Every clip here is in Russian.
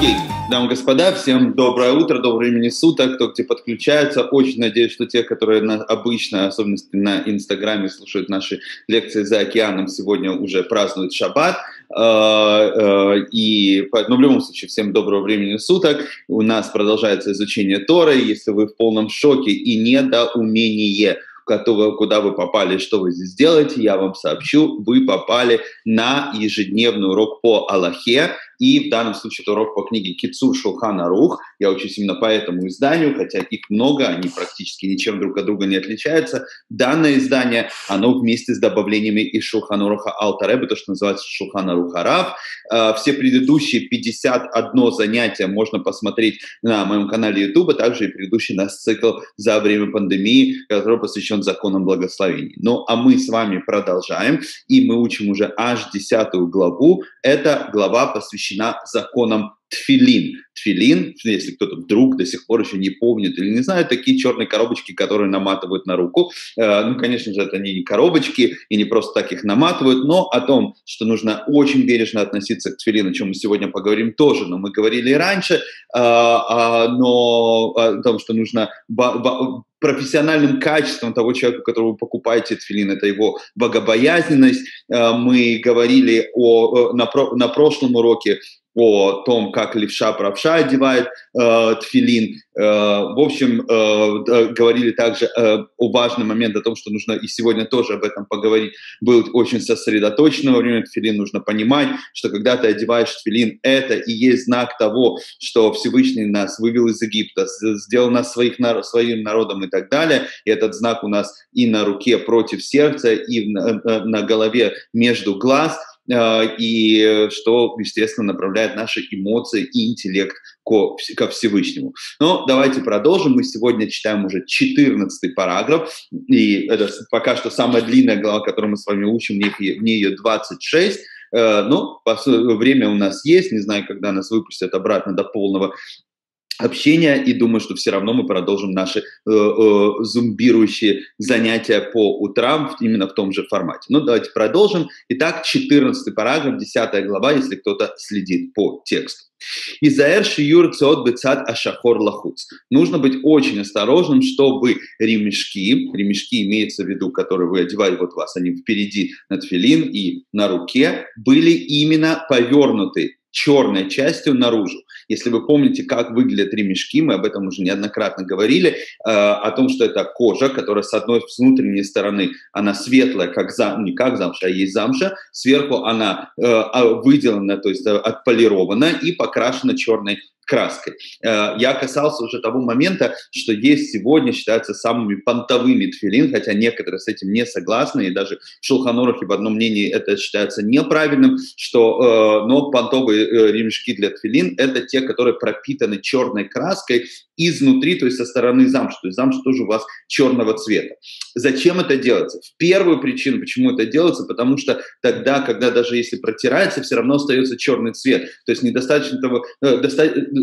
Окей, дамы и господа, всем доброе утро, доброе времени суток, кто где подключается. Очень надеюсь, что те, которые обычно, особенно на Инстаграме, слушают наши лекции за океаном, сегодня уже празднуют шаббат. Но в любом случае, всем доброго времени суток. У нас продолжается изучение Торы, если вы в полном шоке и недоумении, куда вы попали, что вы здесь делаете, я вам сообщу, вы попали на ежедневный урок по Алахе, и в данном случае это урок по книге Кицур Шулхан Арух. Я учусь именно по этому изданию, хотя их много, они практически ничем друг от друга не отличаются. Данное издание, оно вместе с добавлениями из Шулхан Аруха Алта Ребе, то, что называется Шулхан Арух Арав. Все предыдущие 51 занятие можно посмотреть на моем канале YouTube, а также и предыдущий наш цикл за время пандемии, который посвящен законам благословений. Ну, а мы с вами продолжаем, и мы учим уже аж 10 главу. Эта глава посвящена законам тфилин. Тфилин, если кто-то вдруг до сих пор еще не помнит или не знает, такие черные коробочки, которые наматывают на руку. Ну, конечно же, это не коробочки, и не просто так их наматывают, но о том, что нужно очень бережно относиться к тфилину, о чем мы сегодня поговорим тоже, но мы говорили и раньше, но о том, что нужно профессиональным качеством того человека, которого вы покупаете тфилин, это его богобоязненность. Мы говорили на прошлом уроке о том, как левша-правша одевает тфилин. В общем, говорили также о важном моменте, о том, что нужно и сегодня тоже об этом поговорить, быть очень сосредоточенным во время тфилин. Нужно понимать, что когда ты одеваешь тфилин, это и есть знак того, что Всевышний нас вывел из Египта, сделал нас своим народом и так далее. И этот знак у нас и на руке против сердца, и на голове между глаз, и что, естественно, направляет наши эмоции и интеллект ко Всевышнему. Но давайте продолжим. Мы сегодня читаем уже 14 параграф, и это пока что самая длинная глава, которую мы с вами учим, в ней ее 26. Но время у нас есть, не знаю, когда нас выпустят обратно до полного общения, и думаю, что все равно мы продолжим наши зумбирующие занятия по утрам именно в том же формате. Ну, давайте продолжим. Итак, 14 параграф, 10 глава, если кто-то следит по тексту. Нужно быть очень осторожным, чтобы ремешки имеется в виду, которые вы одевали, вот вас, они впереди на тфилин и на руке, были именно повернуты черной частью наружу. Если вы помните, как выглядят ремешки, мы об этом уже неоднократно говорили, о том, что это кожа, которая с одной, с внутренней стороны, она светлая, как замша, не как замша, а есть замша, сверху она выделана, то есть отполирована и покрашена черной краской. Я касался уже того момента, что есть сегодня считаются самыми понтовыми тфилин, хотя некоторые с этим не согласны, и даже в Шулхан Арухе в одном мнении это считается неправильным, что, но понтовые ремешки для тфилин – это те, которые пропитаны черной краской изнутри, то есть со стороны замши. То есть замша тоже у вас черного цвета. Зачем это делается? В первую причину, почему это делается, потому что тогда, когда даже если протирается, все равно остается черный цвет. То есть недостаточно того,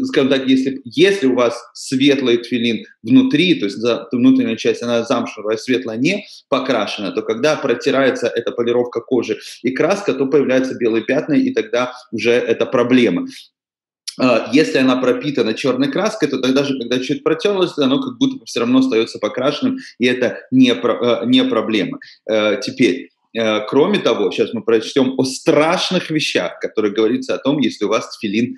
скажем так, если у вас светлый тфилин внутри, то есть внутренняя часть, она замшевая, светлая, не покрашена, то когда протирается эта полировка кожи и краска, то появляются белые пятна, и тогда уже это проблема. Если она пропитана черной краской, то тогда же, когда чуть протерлось, оно как будто бы все равно остается покрашенным, и это не проблема. Теперь, кроме того, сейчас мы прочтем о страшных вещах, которые говорится о том, если у вас тфилин,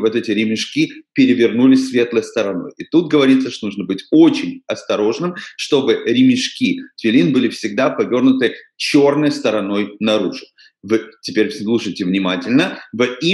вот эти ремешки перевернулись светлой стороной. И тут говорится, что нужно быть очень осторожным, чтобы ремешки тфилин были всегда повернуты черной стороной наружу. Теперь слушайте внимательно. И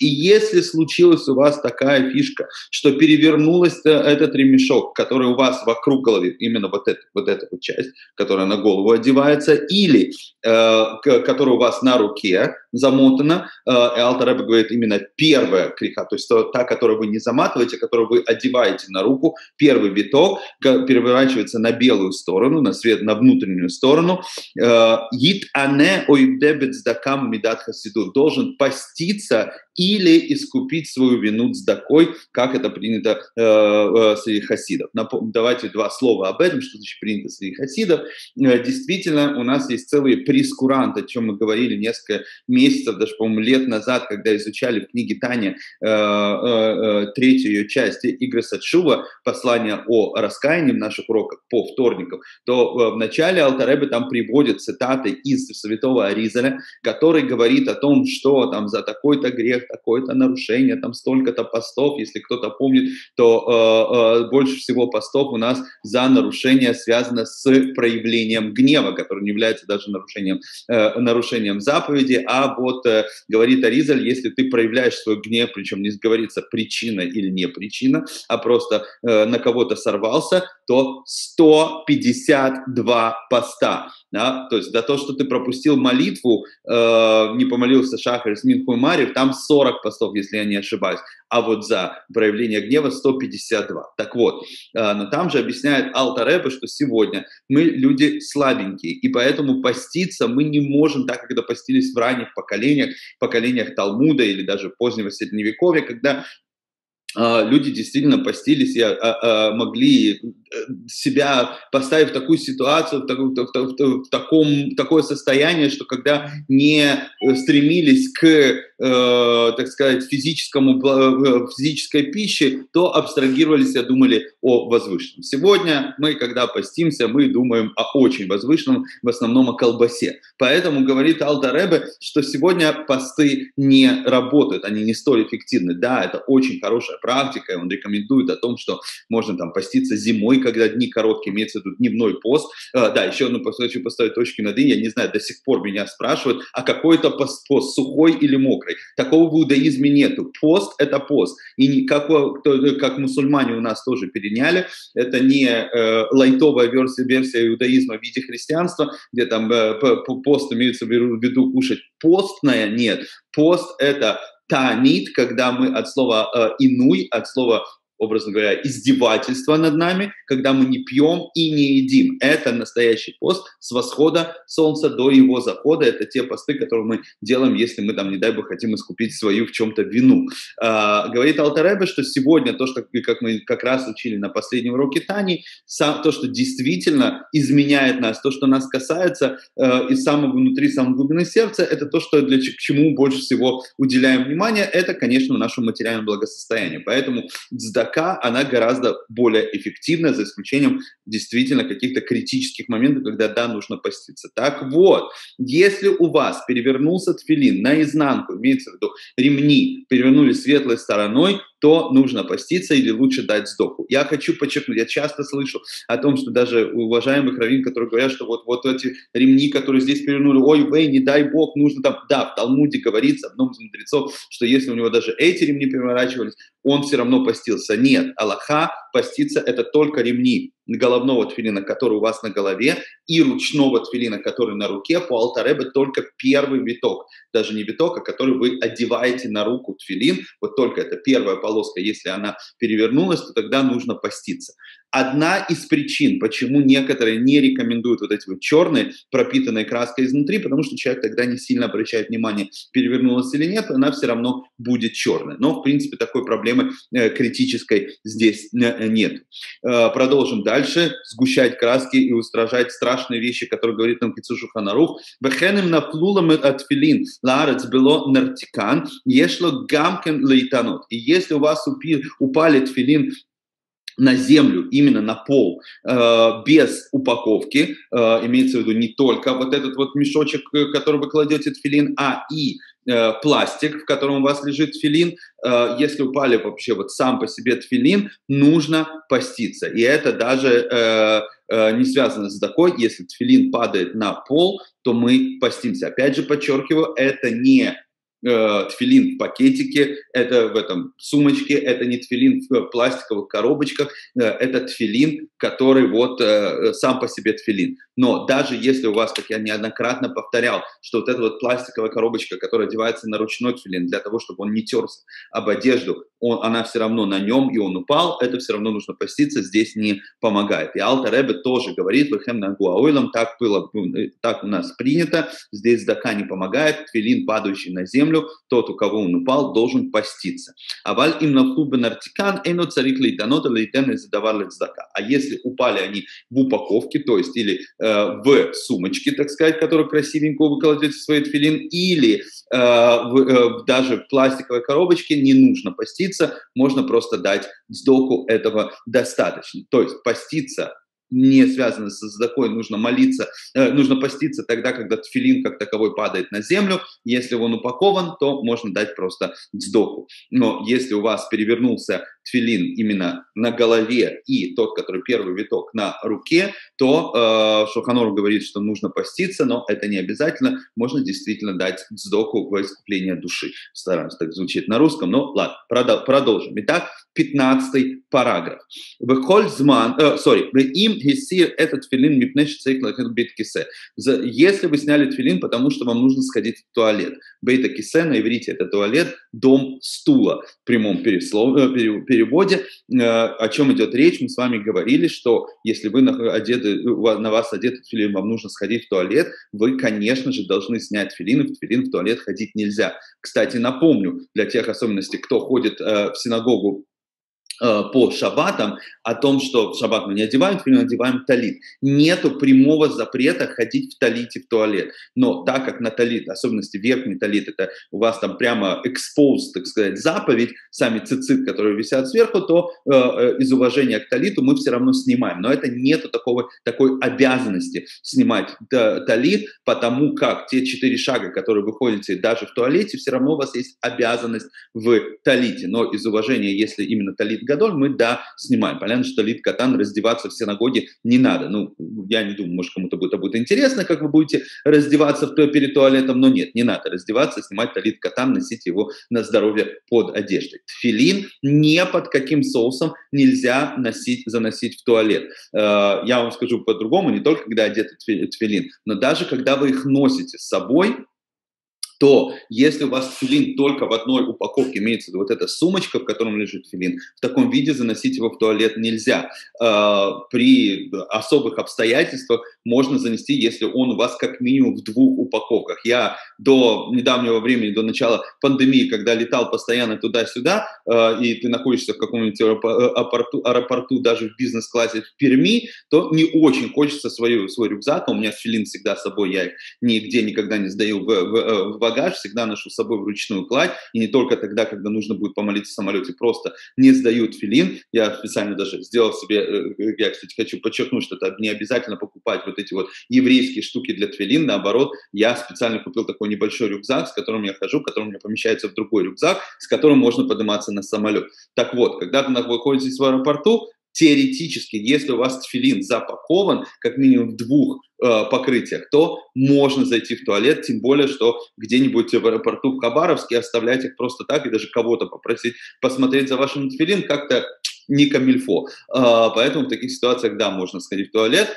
если случилась у вас такая фишка, что перевернулась этот ремешок, который у вас вокруг головы, именно вот эта вот часть, которая на голову одевается, или которая у вас на руке, замотана. И Алтер-Ребе говорит именно первая криха, то есть та, которую вы не заматываете, которую вы одеваете на руку. Первый виток переворачивается на белую сторону, на свет, на внутреннюю сторону. Ит-ане оибдебет сдакам мидат хасиду, должен поститься или искупить свою вину сдакой, как это принято среди хасидов. Давайте два слова об этом, что значит принято среди хасидов. Действительно, у нас есть целые прескуранты, о чем мы говорили несколько месяцев, даже, по-моему, лет назад, когда изучали в книге Таня третью ее часть Игреса Тшува, послание о раскаянии в наших уроках по вторникам, то в начале Алтер-Ребе там приводит цитаты из святого Аризаля, который говорит о том, что там за такой-то грех, такое-то нарушение, там столько-то постов, если кто-то помнит, то больше всего постов у нас за нарушение связано с проявлением гнева, который не является даже нарушением заповеди, а вот говорит Аризаль, если ты проявляешь свой гнев, причем не говорится причина или не причина, а просто на кого-то сорвался, то 152 поста. Да? То есть за то, что ты пропустил молитву, не помолился Шахарис, Минху и Марьев, там 40 постов, если я не ошибаюсь, а вот за проявление гнева 152. Так вот, но там же объясняет Алтер-Ребе, что сегодня мы люди слабенькие, и поэтому поститься мы не можем, так как это постились в ранних поколениях Талмуда или даже позднего Средневековья, когда люди действительно постились и могли себя поставить в такую ситуацию, в такое состояние, что когда не стремились к, так сказать, физической пище, то абстрагировались и думали о возвышенном. Сегодня мы, когда постимся, мы думаем о очень возвышенном, в основном о колбасе. Поэтому говорит Алтер-Ребе, что сегодня посты не работают, они не столь эффективны. Да, это очень хорошая практика, и он рекомендует о том, что можно там поститься зимой, когда дни короткие, имеется в виду дневной пост. Да, еще одну хочу поставить точки над «и», я не знаю, до сих пор меня спрашивают, а какой это пост сухой или мокрый? Такого в иудаизме нету. Пост – это пост. И никакого, как мусульмане у нас тоже переняли, это не лайтовая версия иудаизма в виде христианства, где там пост имеется в виду кушать постное, нет. Пост – это таанит, когда мы от слова «инуй», от слова, образно говоря, издевательство над нами, когда мы не пьем и не едим. Это настоящий пост с восхода солнца до его захода. Это те посты, которые мы делаем, если мы, там, не дай бог, хотим искупить свою в чем-то вину. Говорит Алтер-Ребе, что сегодня то, что, как мы как раз учили на последнем уроке Тани, то, что действительно изменяет нас, то, что нас касается из самого внутри, самой глубины сердца, это то, что к чему больше всего уделяем внимание, это, конечно, наше материальное благосостояние. Поэтому она гораздо более эффективна, за исключением действительно каких-то критических моментов, когда, да, нужно поститься. Так вот, если у вас перевернулся тфилин наизнанку, имеется в виду ремни перевернулись светлой стороной, то нужно поститься или лучше дать сдоху. Я хочу подчеркнуть, я часто слышу о том, что даже у уважаемых раввин, которые говорят, что вот эти ремни, которые здесь перевернули, ой, не дай бог, нужно там... Да, в Талмуде говорится, в одном из мудрецов, что если у него даже эти ремни переворачивались, он все равно постился. Нет, алаха, поститься – это только ремни головного тфилина, который у вас на голове, и ручного тфилина, который на руке. По Алтер-Ребе только первый виток, даже не виток, а который вы одеваете на руку тфилин, вот только это первая полоска, если она перевернулась, то тогда нужно поститься. Одна из причин, почему некоторые не рекомендуют вот эти вот черные, пропитанные краской изнутри, потому что человек тогда не сильно обращает внимание, перевернулась или нет, она все равно будет черная. Но, в принципе, такой проблемы критической здесь нет. Продолжим дальше. Сгущать краски и устражать страшные вещи, которые говорит нам Кицур Шулхан Арух. «Вехенем наплулам от филин лаарец было нартикан, ешло гамкен лейтанот». И если у вас упали тфилин на землю, именно на пол, без упаковки, имеется в виду не только вот этот вот мешочек, который вы кладете тфилин, а и пластик, в котором у вас лежит тфилин, если упали вообще вот сам по себе тфилин, нужно поститься. И это даже не связано с такой, если тфилин падает на пол, то мы постимся. Опять же подчеркиваю, это не тфилин в пакетике, это в этом сумочке, это не тфилин в пластиковых коробочках, это тфилин, который вот сам по себе тфилин. Но даже если у вас, как я неоднократно повторял, что вот эта вот пластиковая коробочка, которая одевается на ручной филин для того, чтобы он не терся об одежду, она все равно на нем, и он упал, это все равно нужно поститься, здесь не помогает. И Алтер Ребе тоже говорит, так у нас принято, здесь дака не помогает, филин, падающий на землю, тот, у кого он упал, должен поститься. А если упали они в упаковке, то есть или в сумочке, так сказать, которую красивенько вы кладете в свой тфилин, или даже в пластиковой коробочке, не нужно поститься, можно просто дать сдоку, этого достаточно. То есть поститься не связано с сдакой, нужно молиться, нужно поститься тогда, когда тфилин как таковой падает на землю. Если он упакован, то можно дать просто сдоку. Но если у вас перевернулся тфилин именно на голове и тот, который первый виток на руке, то Шулхан Арух говорит, что нужно поститься, но это не обязательно. Можно действительно дать сдоку во искупление души. Стараюсь, так звучит на русском, но ладно, продолжим. Итак, 15-й параграф. Если вы сняли тфилин, потому что вам нужно сходить в туалет. Бейта кисе на иврите это туалет, дом стула. В прямом переводе. О чем идет речь? Мы с вами говорили, что если вы на вас одет тфилин, вам нужно сходить в туалет, вы, конечно же, должны снять тфилин, и в тфилин в туалет ходить нельзя. Кстати, напомню, для тех особенностей, кто ходит в синагогу по шаббатам, о том, что в шаббат мы не одеваем тфилин, одеваем талит. Нету прямого запрета ходить в талите в туалет. Но так как на талит, особенности верхний талит, это у вас там прямо экспоз, так сказать, заповедь, сами цицит, которые висят сверху, то из уважения к талиту мы все равно снимаем. Но это нету такой обязанности снимать талит, потому как те 4 шага, которые вы ходите даже в туалете, все равно у вас есть обязанность в талите. Но из уважения, если именно талит гадоль, мы, да, снимаем. Понятно, что талит катан раздеваться в синагоге не надо. Ну, я не думаю, может, кому-то будет интересно, как вы будете раздеваться перед туалетом, но нет, не надо раздеваться, снимать талит катан, носить его на здоровье под одеждой. Тфилин ни под каким соусом нельзя заносить в туалет. Я вам скажу по-другому, не только когда одет тфилин, но даже когда вы их носите с собой, то если у вас тфилин только в одной упаковке, имеется в виду вот эта сумочка, в котором лежит тфилин, в таком виде заносить его в туалет нельзя. При особых обстоятельствах можно занести, если он у вас как минимум в 2 упаковках. Я до недавнего времени, до начала пандемии, когда летал постоянно туда-сюда, и ты находишься в каком-нибудь аэропорту, даже в бизнес-классе в Перми, то не очень хочется свой рюкзак. У меня тфилин всегда с собой, я их нигде никогда не сдаю в багаж, всегда ношу с собой вручную кладь, и не только тогда, когда нужно будет помолиться в самолете, просто не сдают тфилин. Я специально даже сделал себе, я, кстати, хочу подчеркнуть, что это не обязательно покупать вот эти вот еврейские штуки для тфилин, наоборот, я специально купил такой небольшой рюкзак, с которым я хожу, который у меня помещается в другой рюкзак, с которым можно подниматься на самолет. Так вот, когда вы находитесь в аэропорту, теоретически, если у вас тфилин запакован, как минимум в 2 покрытиях, то можно зайти в туалет, тем более, что где-нибудь в аэропорту в Хабаровске оставлять их просто так и даже кого-то попросить посмотреть за вашим тфилин как-то не камильфо. Поэтому в таких ситуациях, да, можно сходить в туалет.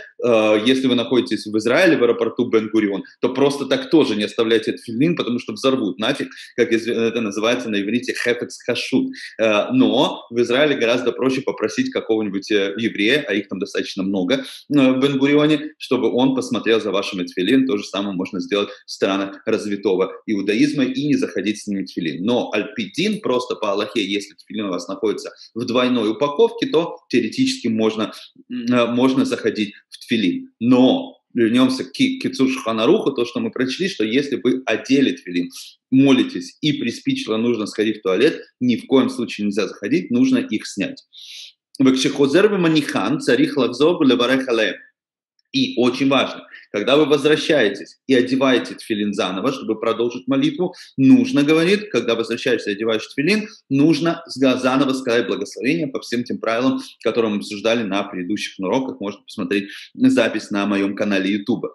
Если вы находитесь в Израиле, в аэропорту Бен-Гурион, то просто так тоже не оставляйте этот тфилин, потому что взорвут нафиг, как это называется на иврите хефекс хашут. Но в Израиле гораздо проще попросить какого-нибудь еврея, а их там достаточно много в Бен-Гурионе, чтобы он посмотрел за вашим тфилин. То же самое можно сделать в странах развитого иудаизма и не заходить с ними тфилин. Но альпидин просто по Аллахе, если тфилин у вас находится в двойной упаковки, то теоретически можно заходить в тфилин. Но вернемся к кицур Шулхан Аруху, то, что мы прочли, что если вы одели тфилин, молитесь и приспичило, нужно сходить в туалет, ни в коем случае нельзя заходить, нужно их снять. И очень важно, когда вы возвращаетесь и одеваете тфилин заново, чтобы продолжить молитву, нужно, говорит, когда возвращаешься и одеваешь тфилин, нужно заново сказать благословение по всем тем правилам, которые мы обсуждали на предыдущих уроках. Можно посмотреть запись на моем канале YouTube. А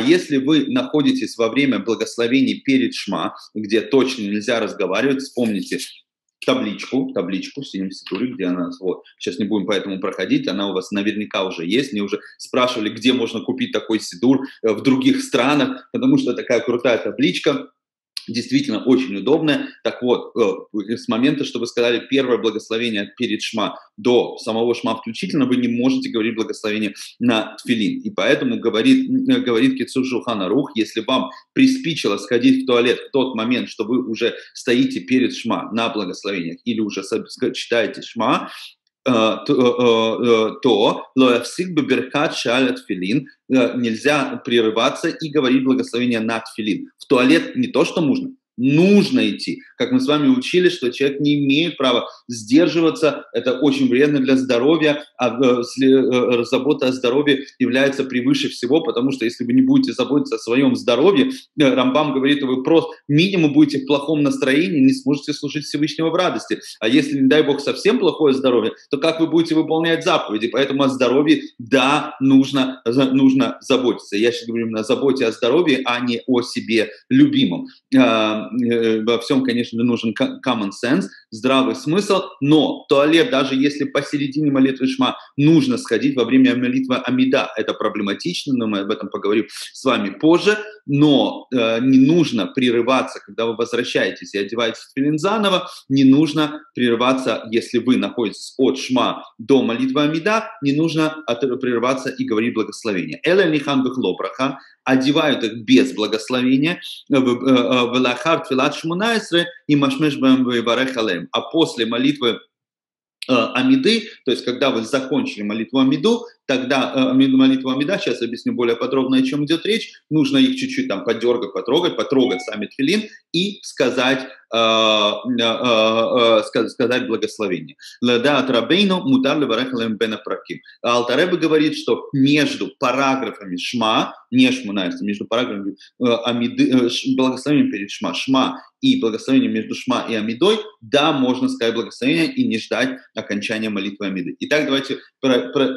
если вы находитесь во время благословений перед шма, где точно нельзя разговаривать, вспомните, табличку в синем ситуре, где она, вот, сейчас не будем по этому проходить, она у вас наверняка уже есть, мне уже спрашивали, где можно купить такой сидур в других странах, потому что такая крутая табличка, действительно очень удобная. Так вот, с момента, что вы сказали первое благословение перед шма до самого шма включительно, вы не можете говорить благословение на тфилин. И поэтому говорит Кицур Шулхан Арух, если вам приспичило сходить в туалет в тот момент, что вы уже стоите перед шма на благословениях или уже читаете шма, то лоявсик беберкат шалят филин, нельзя прерываться и говорить благословение над филин. В туалет не то, что нужно идти. Как мы с вами учили, что человек не имеет права сдерживаться, это очень вредно для здоровья, а забота о здоровье является превыше всего, потому что если вы не будете заботиться о своем здоровье, Рамбам говорит, вы просто минимум будете в плохом настроении, не сможете служить Всевышнего в радости. А если, не дай Бог, совсем плохое здоровье, то как вы будете выполнять заповеди? Поэтому о здоровье, да, нужно заботиться. Я сейчас говорю о заботе о здоровье, а не о себе любимом. Во всем, конечно, нужен common sense, здравый смысл, но туалет, даже если посередине молитвы шма нужно сходить во время молитвы Амида, это проблематично, но мы об этом поговорим с вами позже, но не нужно прерываться, когда вы возвращаетесь и одеваетесь в тфилин заново, не нужно прерываться, если вы находитесь от шма до молитвы Амида, не нужно прерываться и говорить благословение. Эла нихан бехло браха, одевают их без благословения, а после молитвы Амиды, то есть когда вы закончили молитву Амиду, тогда молитву Амида, сейчас объясню более подробно, о чем идет речь, нужно их чуть-чуть там подергать, потрогать сами тфилин и сказать благословение. Алтаребе говорит, что между параграфами шма, между параграфами Амиды, благословением перед шма и благословением между шма и Амидой, да, можно сказать благословение и не ждать окончания молитвы Амиды. Итак, давайте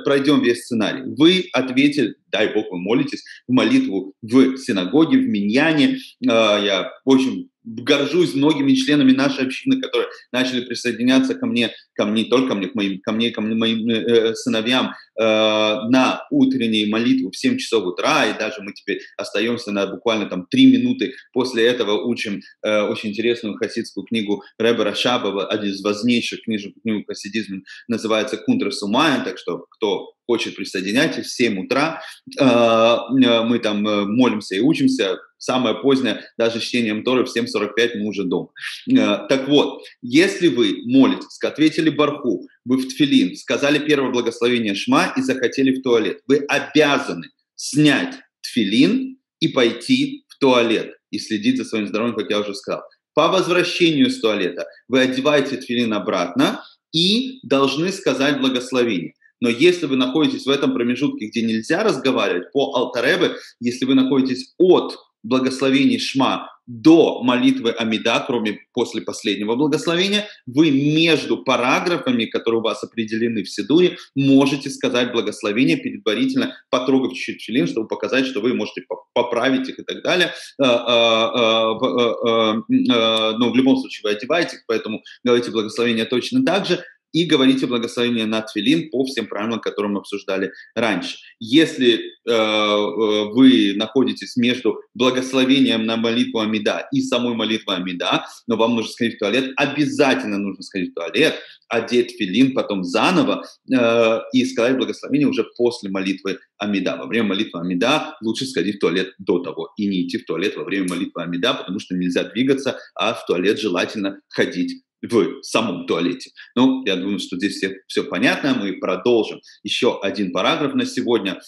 пройдем весь сценарий. Вы ответили, дай Бог, вы молитесь в молитву в синагоге, в миньяне. Я очень горжусь многими членами нашей общины, которые начали присоединяться ко мне, не только ко мне, ко моим сыновьям на утренние молитвы в 7 часов утра, и даже мы теперь остаемся на буквально там 3 минуты после этого учим очень интересную хасидскую книгу Ребе Рашаба, один из важнейших книг хасидизма, называется «Кунтра Сумая», так что кто хочет, присоединяйтесь в 7 утра, мы там молимся и учимся, самое позднее, даже с чтением Торы в 7:45 мы уже дома. Так вот, если вы молитесь, ответили барху, вы в тфилин, сказали первое благословение шма и захотели в туалет, вы обязаны снять тфилин и пойти в туалет и следить за своим здоровьем, как я уже сказал. По возвращению с туалета вы одеваете тфилин обратно и должны сказать благословение. Но если вы находитесь в этом промежутке, где нельзя разговаривать, по Алтаребе, если вы находитесь от благословения шма до молитвы Амида, кроме после последнего благословения, вы между параграфами, которые у вас определены в сидуре, можете сказать благословение, предварительно потрогав чуть-чуть тфилин, чтобы показать, что вы можете поправить их и так далее. Но в любом случае вы одеваете их, поэтому говорите благословение точно так же. И говорите благословение на тфилин по всем правилам, которые мы обсуждали раньше. Если вы находитесь между благословением на молитву Амида и самой молитвой Амида, но вам нужно сходить в туалет, обязательно нужно сходить в туалет, одеть тфилин потом заново и сказать благословение уже после молитвы Амида. Во время молитвы Амида лучше сходить в туалет до того и не идти в туалет во время молитвы Амида, потому что нельзя двигаться, а в туалет желательно ходить в самом туалете. Ну, я думаю, что здесь все понятно. Мы продолжим еще один параграф на сегодня.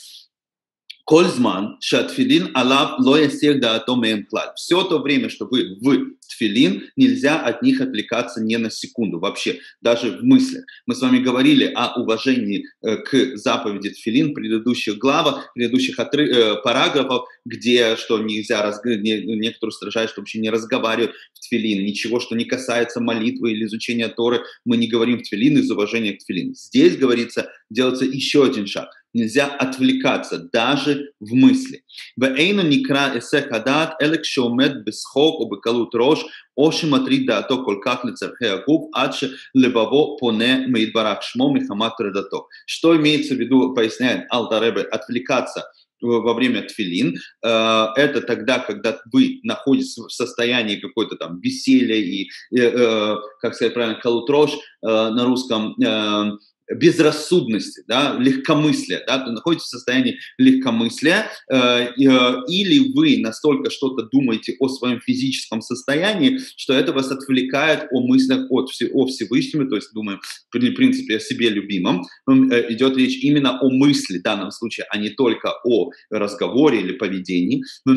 Кользман шатфилин алаб лоя сегда атомеем клаль. Все то время, что вы в тфилин, нельзя от них отвлекаться ни на секунду вообще, даже в мыслях. Мы с вами говорили о уважении к заповеди тфилин в предыдущих главах, предыдущих параграфах, где что нельзя, некоторые устражают, что вообще не разговаривают в тфилин, ничего, что не касается молитвы или изучения Торы, мы не говорим в тфилин из уважения к тфилин. Здесь, говорится, делается еще один шаг. нельзя отвлекаться даже в мысли. Что имеется в виду, поясняет Алдаребе, отвлекаться во время тфилин, это тогда, когда вы находитесь в состоянии какой-то там веселья и, как сказать правильно, калутрош на русском, безрассудности, да, легкомыслия, да, вы находитесь в состоянии легкомыслия, или вы настолько что-то думаете о своем физическом состоянии, что это вас отвлекает о мыслях о Всевышнем, то есть думаем, в принципе, о себе любимом, идет речь именно о мысли в данном случае, а не только о разговоре или поведении. Но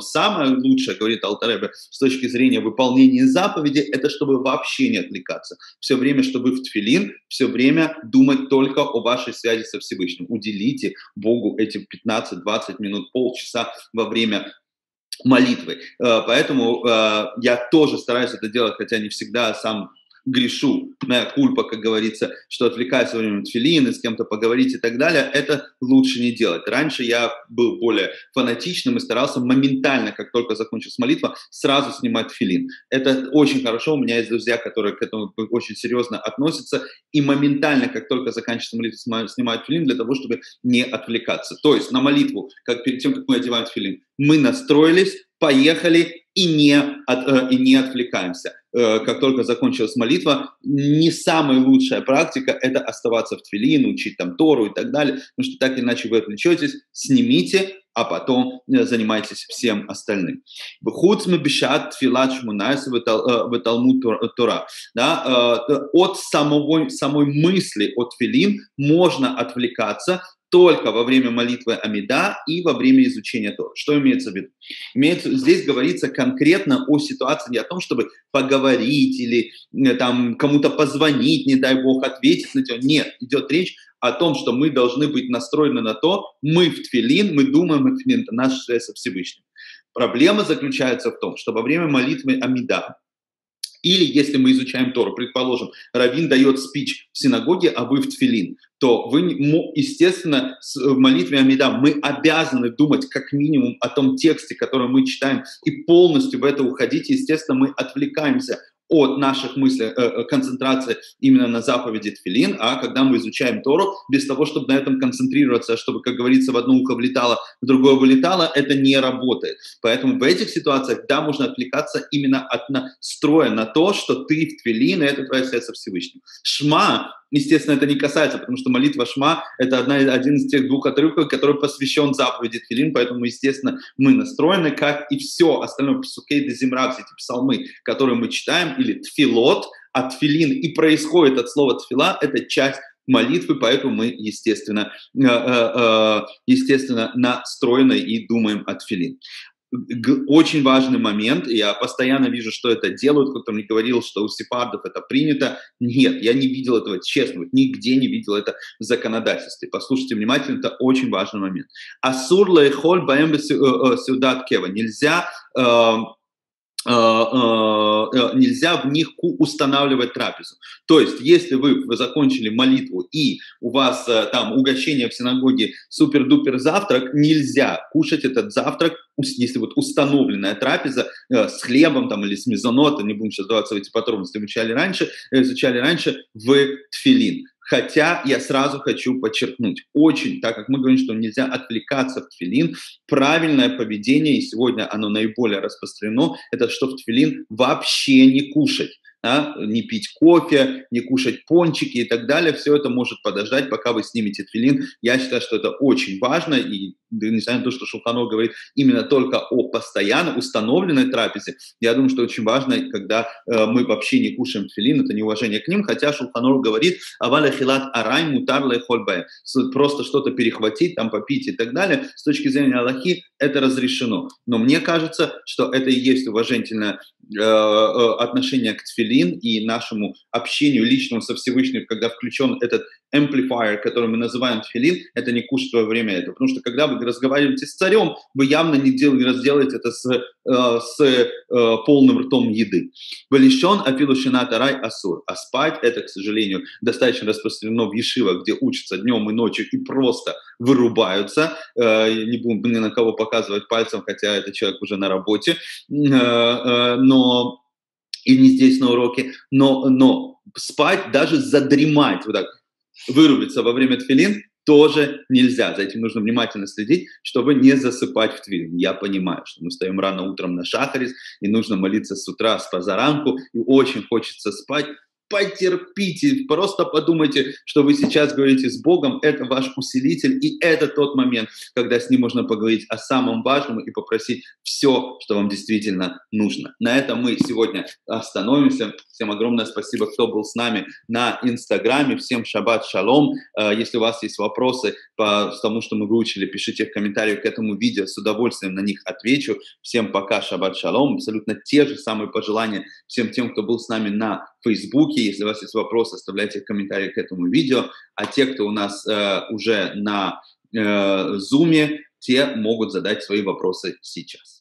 самое лучшее, говорит Алтаребе, с точки зрения выполнения заповеди, это чтобы вообще не отвлекаться. Все время, что вы в тфилин, все время думать только о вашей связи со Всевышним. Уделите Богу эти 15-20 минут, полчаса во время молитвы. Поэтому я тоже стараюсь это делать, хотя не всегда сам грешу, моя кульпа, как говорится, что отвлекаюсь во время тфилина, с кем-то поговорить и так далее, это лучше не делать. Раньше я был более фанатичным и старался моментально, как только закончилась молитва, сразу снимать тфилин. Это очень хорошо, у меня есть друзья, которые к этому очень серьезно относятся, и моментально, как только заканчивается молитва, снимают тфилин для того, чтобы не отвлекаться. То есть на молитву, как перед тем, как мы одеваем тфилин, мы настроились, поехали и не отвлекаемся. Как только закончилась молитва, не самая лучшая практика – это оставаться в тфилин, учить там Тору и так далее, потому что так иначе вы отвлечетесь, снимите, а потом занимайтесь всем остальным. Да, от самой мысли, от тфилин можно отвлекаться, только во время молитвы Амида и во время изучения Торы. Что имеется в виду? Здесь говорится конкретно о ситуации, не о том, чтобы поговорить или там кому-то позвонить, не дай Бог, ответить на тебя. Нет, идет речь о том, что мы должны быть настроены на то, мы в тфилин, мы думаем о тфилин, это наша связь со Всевышним. Проблема заключается в том, что во время молитвы Амида, или если мы изучаем Тору, предположим, раввин дает спич в синагоге, а вы в тфилин, то вы, естественно, с молитвой Амида мы обязаны думать как минимум о том тексте, который мы читаем, и полностью в это уходить. Естественно, мы отвлекаемся от наших мыслей, концентрации именно на заповеди тфилин, а когда мы изучаем Тору, без того, чтобы на этом концентрироваться, чтобы, как говорится, в одно ухо влетало, в другое вылетало, это не работает. Поэтому в этих ситуациях, да, можно отвлекаться именно от настроя на то, что ты в тфилин, и это твоя связь со Всевышним. Шма, естественно, это не касается, потому что молитва Шма – это один из тех двух отрывков, который посвящен заповеди тфилин, поэтому, естественно, мы настроены, как и все остальное, псукей де земра, все эти псалмы, которые мы читаем, или тфилот, а тфилин и происходит от слова тфила – это часть молитвы, поэтому мы, естественно, настроены и думаем о тфилин. Очень важный момент, я постоянно вижу, что это делают, кто-то мне говорил, что у сефардов это принято. Нет, я не видел этого, честно, нигде не видел это в законодательстве. Послушайте внимательно, это очень важный момент. Асур лейхоль баэм сюдат кева. Нельзя в них устанавливать трапезу. То есть, если вы закончили молитву и у вас там угощение в синагоге супер-дупер завтрак, нельзя кушать этот завтрак, если вот установленная трапеза с хлебом там, или с мезонотом, не будем сейчас даваться в эти подробности, изучали раньше в тфилин. Хотя я сразу хочу подчеркнуть, так как мы говорим, что нельзя отвлекаться в тфилин, правильное поведение, и сегодня оно наиболее распространено, это что в тфилин вообще не кушать. Не пить кофе, не кушать пончики и так далее, все это может подождать, пока вы снимете тфилин. Я считаю, что это очень важно, и несмотря на то, что Шулхан Арух говорит именно только о постоянно установленной трапезе, я думаю, что очень важно, когда мы вообще не кушаем тфилин, это неуважение к ним, хотя Шулхан Арух говорит «аваль ахилат арай мутар лэхоль баэ», просто что-то перехватить, там попить и так далее, с точки зрения Аллахи это разрешено. Но мне кажется, что это и есть уважительное отношение к тфилин, и нашему общению личному со Всевышним, когда включен этот amplifier, который мы называем тфилин, это не кушать во время этого. Потому что когда вы не разговариваете с царем, вы явно не разделаете это с полным ртом еды. Валишон афилушина тарай асур. А спать это, к сожалению, достаточно распространено в ешивах, где учатся днем и ночью и просто вырубаются. Не будем ни на кого показывать пальцем, хотя этот человек уже на работе, но и не здесь на уроке, но спать, даже задремать, вот так вырубиться во время тфилин тоже нельзя. За этим нужно внимательно следить, чтобы не засыпать в тфилин. Я понимаю, что мы встаем рано утром на шахарис, и нужно молиться с утра, с позаранку, и очень хочется спать. Потерпите, просто подумайте, что вы сейчас говорите с Богом, это ваш усилитель, и это тот момент, когда с ним можно поговорить о самом важном и попросить все, что вам действительно нужно. На этом мы сегодня остановимся. Всем огромное спасибо, кто был с нами на Инстаграме. Всем шаббат шалом. Если у вас есть вопросы по тому, что мы выучили, пишите в комментариях к этому видео, с удовольствием на них отвечу. Всем пока, шаббат шалом. Абсолютно те же самые пожелания всем тем, кто был с нами на Фейсбуке. Если у вас есть вопросы, оставляйте в комментариях к этому видео. А те, кто у нас уже на Зуме, те могут задать свои вопросы сейчас.